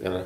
Yeah.